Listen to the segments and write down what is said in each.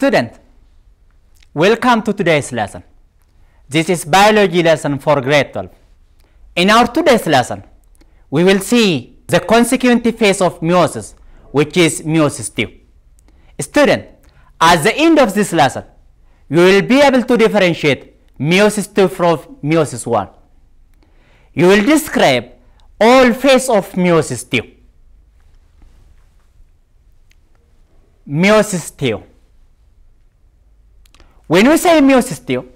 Student, welcome to today's lesson. This is biology lesson for grade 12. In our today's lesson, we will see the consequent phase of meiosis, which is meiosis II. Student, at the end of this lesson, you will be able to differentiate meiosis II from meiosis I. You will describe all phases of meiosis II. Meiosis II. When we say meiosis II,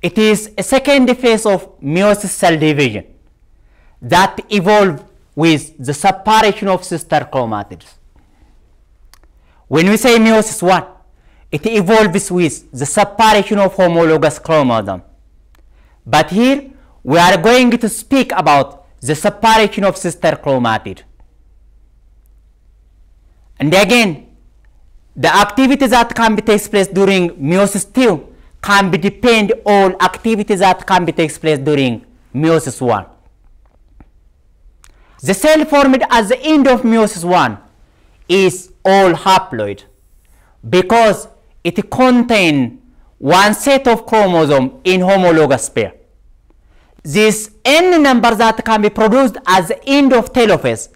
it is a second phase of meiosis cell division that evolves with the separation of sister chromatids. When we say meiosis I, it evolves with the separation of homologous chromosome. But here, we are going to speak about the separation of sister chromatid. And again, the activities that can be takes place during meiosis II can be depend on activities that can be takes place during meiosis I. The cell formed at the end of meiosis I is all haploid because it contains one set of chromosomes in homologous pair. This n number that can be produced at the end of telophase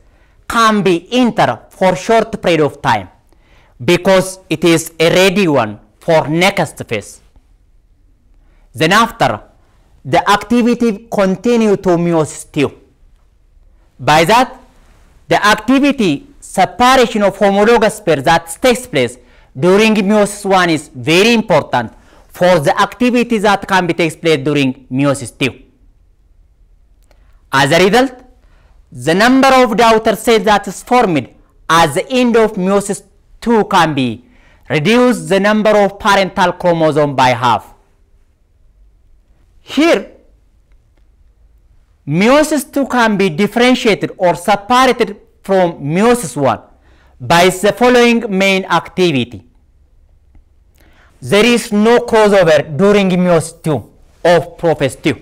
can be entered for short period of time, because it is a ready one for next phase. Then after, the activity continues to meiosis II. By that, the activity separation of homologous pairs that takes place during meiosis I is very important for the activity that can be takes place during meiosis II. As a result, the number of daughter cells that is formed at the end of meiosis II can be reduce the number of parental chromosomes by half. Here, meiosis II can be differentiated or separated from meiosis I by the following main activity. There is no crossover during meiosis II of prophase II.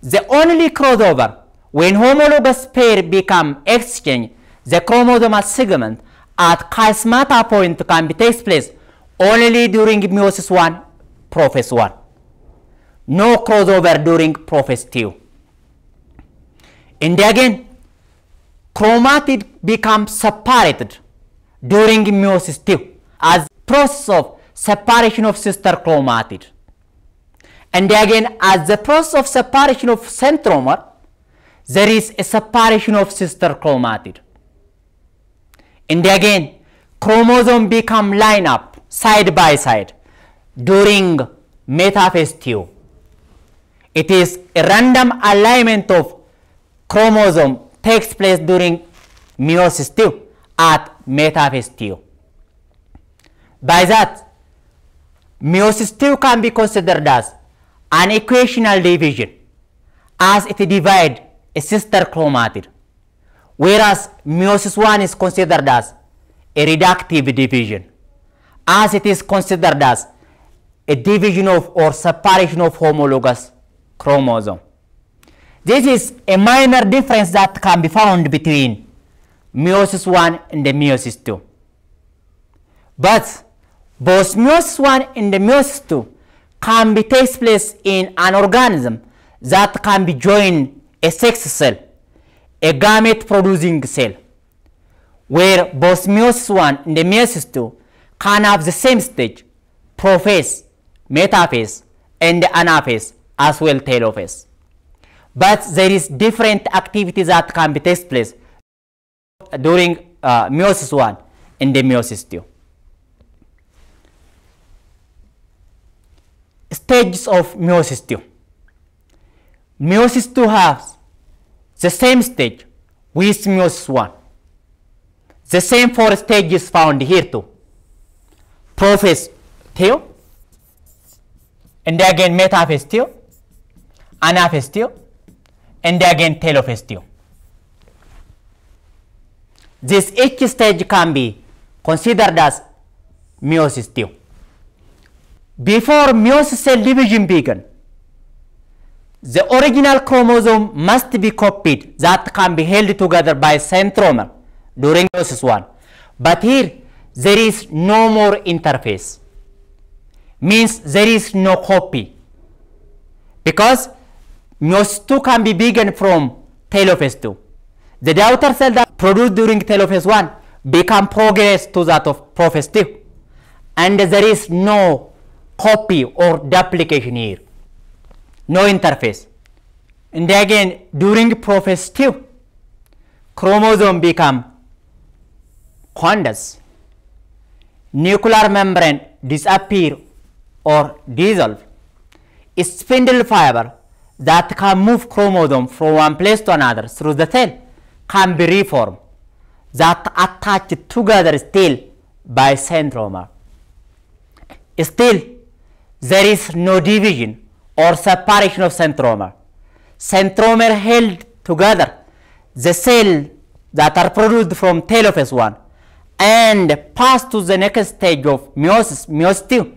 The only crossover when homologous pair become exchanged, the chromosomal segment at chiasmata point can be takes place only during meiosis I, prophase I. No crossover during prophase II. And again, chromatid becomes separated during meiosis II as process of separation of sister chromatid. And again, as the process of separation of centromer, there is a separation of sister chromatid. And again, chromosomes become lined up side by side during metaphase II. It is a random alignment of chromosomes takes place during meiosis II at metaphase II. By that, meiosis II can be considered as an equational division as it divides a sister chromatid, whereas meiosis I is considered as a reductive division, as it is considered as a division of or separation of homologous chromosome. This is a minor difference that can be found between meiosis I and the meiosis II. But both meiosis I and the meiosis II can be takes place in an organism that can be joined a sex cell, a gamete-producing cell, where both meiosis I and the meiosis II can have the same stage, prophase, metaphase, and anaphase, as well telophase. But there is different activities that can be takes place during meiosis I and the meiosis II. Stages of meiosis II. Meiosis II has the same stage with meiosis I. The same four stages found here too. Prophase II, and again metaphase II, anaphase II, and again telophase II. This each stage can be considered as meiosis II. Before meiosis cell division began, the original chromosome must be copied that can be held together by centromer during meiosis I. But here, there is no more interface, means there is no copy, because meiosis II can be begun from telophase II. The daughter cell that produced during telophase I become progress to that of prophase II, and there is no copy or duplication here, no interface. And again, during prophase II, chromosome become condense, nuclear membrane disappear or dissolve, spindle fiber that can move chromosome from one place to another through the cell can be reformed, that attached together still by centromere. Still, there is no division or separation of centromere. Centromere held together the cell that are produced from telophase I and pass to the next stage of meiosis, meiosis II,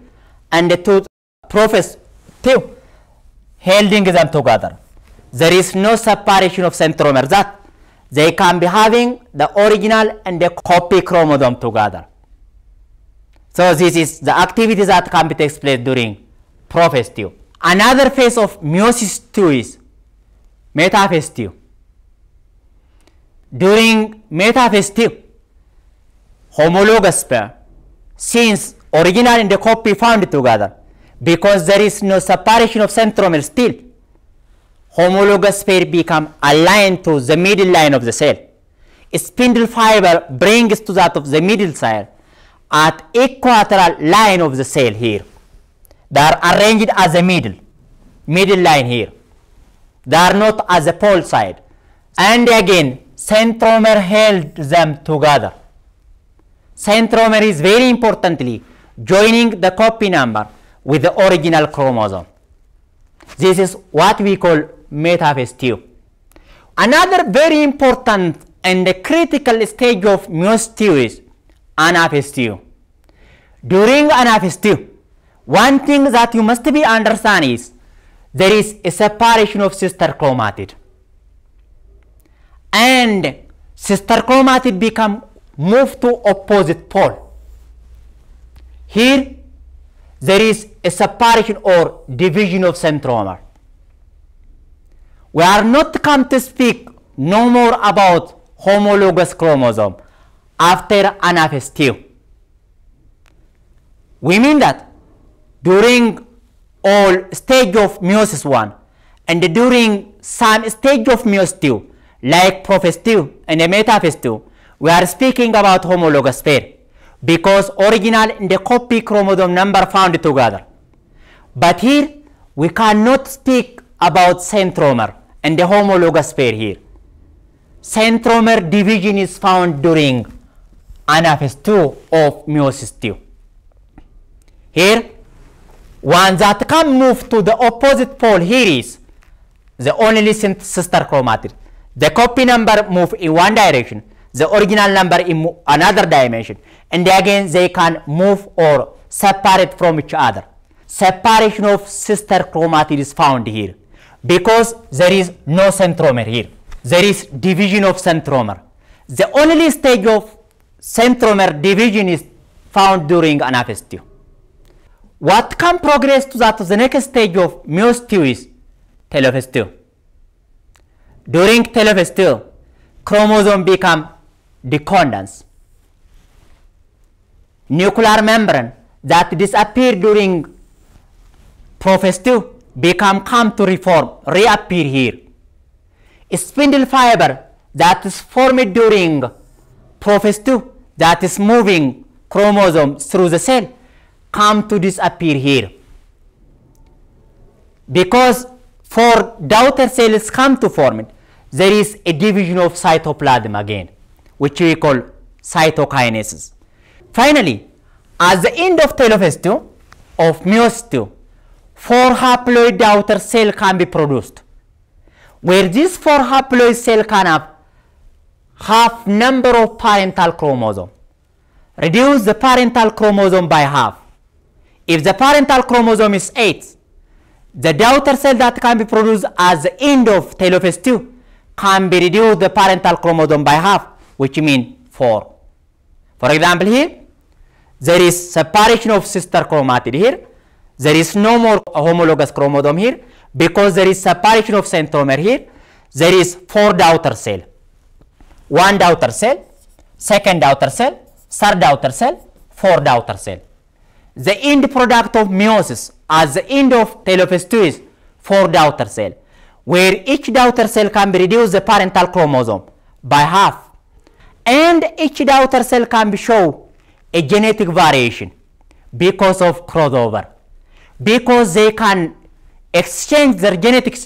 and to prophase II, holding them together. There is no separation of centromere, that they can be having the original and the copy chromosome together. So this is the activity that can be takes place during prophase II. Another phase of meiosis II is metaphase II. During metaphase II, homologous pair, since original and the copy found together, because there is no separation of centromere still, homologous pair become aligned to the middle line of the cell. Spindle fiber brings to that of the middle cell at equilateral line of the cell here. They are arranged as a middle line here. They are not as a pole side. And again, centromere held them together. Centromere is very importantly joining the copy number with the original chromosome. This is what we call metaphase II. Another very important and critical stage of meiosis II is anaphase II. During anaphase II, one thing that you must be understand is there is a separation of sister chromatid, and sister chromatid become moved to opposite pole. Here there is a separation or division of centromere. We are not come to speak no more about homologous chromosome after anaphase II. We mean that during all stage of meiosis I and during some stage of meiosis II, like prophase II and metaphase II, we are speaking about homologous pair, because original and the copy chromosome number found together. But here we cannot speak about centromere and the homologous pair here. Centromere division is found during anaphase II of meiosis II. Here, one that can move to the opposite pole here is the only sister chromatid. The copy number move in one direction, the original number in another dimension, and again they can move or separate from each other. Separation of sister chromatid is found here, because there is no centromere here. There is division of centromere. The only stage of centromere division is found during anaphase II. What can progress to that the next stage of meiosis II is telophase II. During telophase II, chromosome become decondensed. Nuclear membrane that disappeared during prophase II become come to reform, reappear here. Spindle fiber that is formed during prophase II, that is moving chromosomes through the cell, come to disappear here, because for daughter cells come to form it, there is a division of cytoplasm again, which we call cytokinesis. Finally, at the end of telophase II of meiosis II, 4 haploid daughter cell can be produced, where these 4 haploid cell can have half number of parental chromosome. Reduce the parental chromosome by half. If the parental chromosome is 8, the daughter cell that can be produced at the end of telophase II can be reduced the parental chromosome by half, which means 4. For example, here there is separation of sister chromatid here. There is no more homologous chromosome here because there is separation of centromere here. There is 4 daughter cell, 1 daughter cell, 2nd daughter cell, 3rd daughter cell, 4 daughter cell. The end product of meiosis at the end of telophase 2 is 4 daughter cell, where each daughter cell can be reduced the parental chromosome by half, and each daughter cell can be show a genetic variation because of crossover, because they can exchange their genetic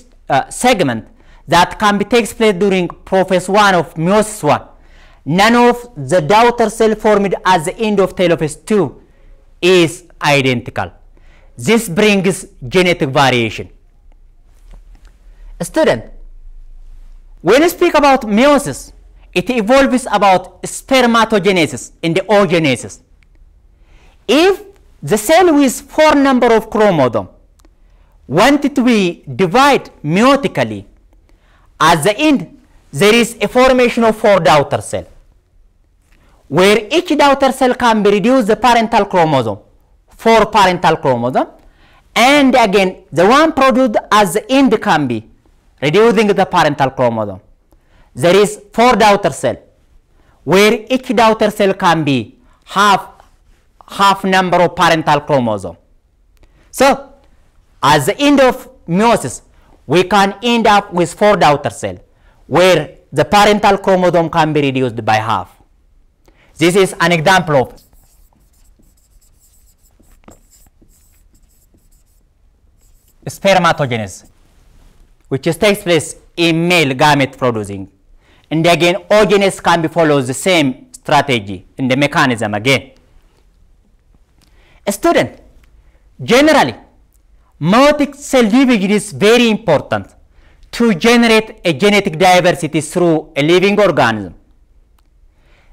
segment that can be takes place during prophase 1 of meiosis 1. None of the daughter cell formed at the end of telophase 2 is identical. This brings genetic variation. Student, when you speak about meiosis, it evolves about spermatogenesis and oogenesis. If the cell with 4 number of chromosome wanted to be divided meiotically, at the end there is a formation of 4 daughter cell, where each daughter cell can be reduced the parental chromosome, 4 parental chromosome, and again the one produced as the end can be reducing the parental chromosome. There is 4 daughter cell, where each daughter cell can be half number of parental chromosome. So at the end of meiosis, we can end up with 4 daughter cell, where the parental chromosome can be reduced by half. This is an example of spermatogenesis, which takes place in male gamete producing. And again, oogenesis can be follows the same strategy in the mechanism again. A student, generally, meiotic cell division is very important to generate a genetic diversity through a living organism.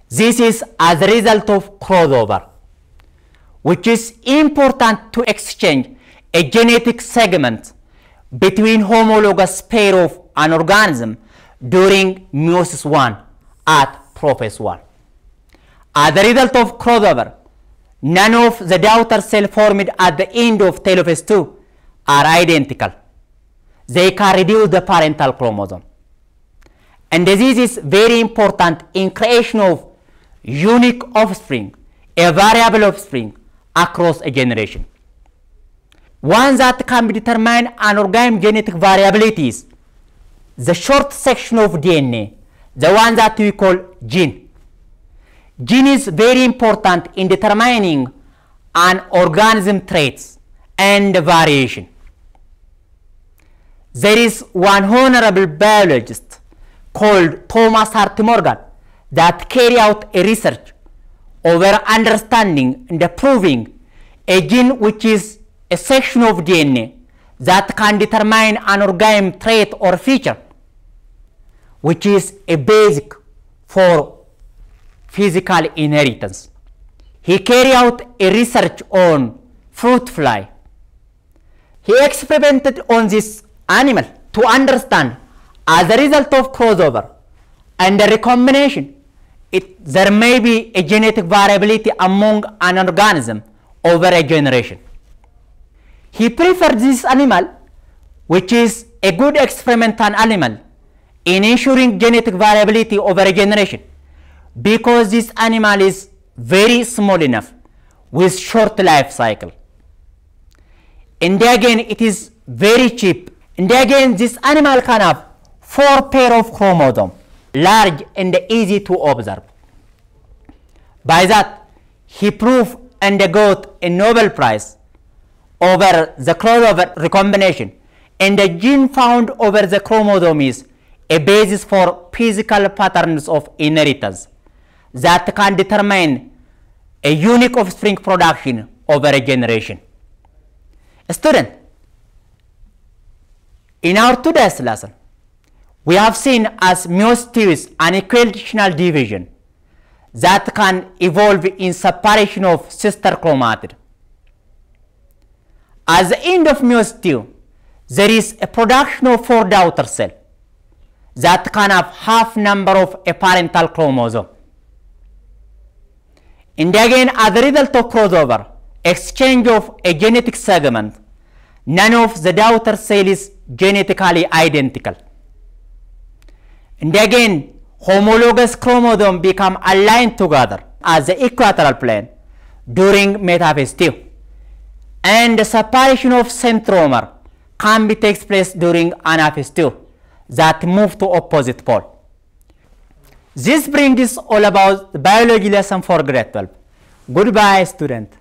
This is as a result of crossover, which is important to exchange a genetic segment between homologous pair of an organism during meiosis 1 at prophase 1. As a result of crossover, none of the daughter cell formed at the end of telophase 2 are identical. They can reduce the parental chromosome. And this is very important in creation of unique offspring, a variable offspring across a generation. One that can be determined an organism genetic variability is the short section of DNA, the one that we call gene. Gene is very important in determining an organism traits and variation. There is one honorable biologist called Thomas Hunt Morgan that carry out a research over understanding and proving a gene which is a section of DNA that can determine an organism trait or feature, which is a basic for physical inheritance. He carried out a research on fruit fly. He experimented on this animal to understand as a result of crossover and recombination, there may be a genetic variability among an organism over a generation. He preferred this animal, which is a good experimental animal, in ensuring genetic variability over a generation, because this animal is very small enough with short life cycle. And again, it is very cheap. And again, this animal can have 4 pair of chromosome, large and easy to observe. By that, he proved and got a Nobel Prize over the crossover recombination, and the gene found over the chromosome is a basis for physical patterns of inheritance that can determine a unique offspring production over a generation. Student, in our today's lesson, we have seen as meiosis II is an equational division that can evolve in separation of sister chromatid. At the end of meiosis II, there is a production of 4 daughter cells that can have half number of a parental chromosome. And again, as a result of crossover, exchange of a genetic segment, none of the daughter cell is genetically identical. And again, homologous chromosomes become aligned together as the equilateral plane during metaphase II. And the separation of centromer can be takes place during anaphase II that move to opposite pole. This brings us all about the biology lesson for grade 12. Goodbye, student.